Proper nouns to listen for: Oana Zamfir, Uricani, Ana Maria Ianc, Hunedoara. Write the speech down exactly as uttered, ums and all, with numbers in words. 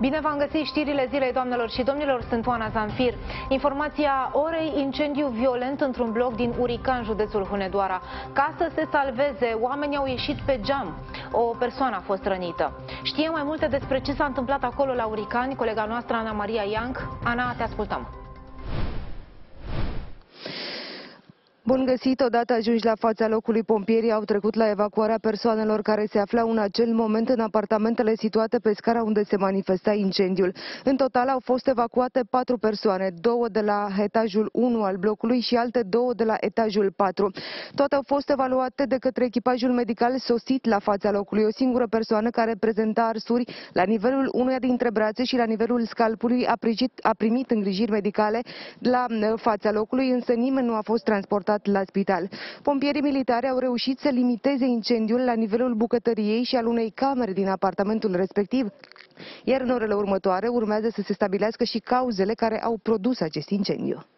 Bine v-am găsit, știrile zilei, doamnelor și domnilor, sunt Oana Zamfir. Informația orei: incendiu violent într-un bloc din Uricani, județul Hunedoara. Ca să se salveze, oamenii au ieșit pe geam. O persoană a fost rănită. Știe mai multe despre ce s-a întâmplat acolo la Uricani colega noastră Ana Maria Ianc. Ana, te ascultăm. Bun găsit! Odată ajungi la fața locului, pompierii au trecut la evacuarea persoanelor care se aflau în acel moment în apartamentele situate pe scara unde se manifesta incendiul. În total au fost evacuate patru persoane, două de la etajul unu al blocului și alte două de la etajul patru. Toate au fost evaluate de către echipajul medical sosit la fața locului. O singură persoană care prezenta arsuri la nivelul unuia dintre brațe și la nivelul scalpului a, prigit, a primit îngrijiri medicale la fața locului, însă nimeni nu a fost transportat la spital. Pompierii militari au reușit să limiteze incendiul la nivelul bucătăriei și al unei camere din apartamentul respectiv, iar în orele următoare urmează să se stabilească și cauzele care au produs acest incendiu.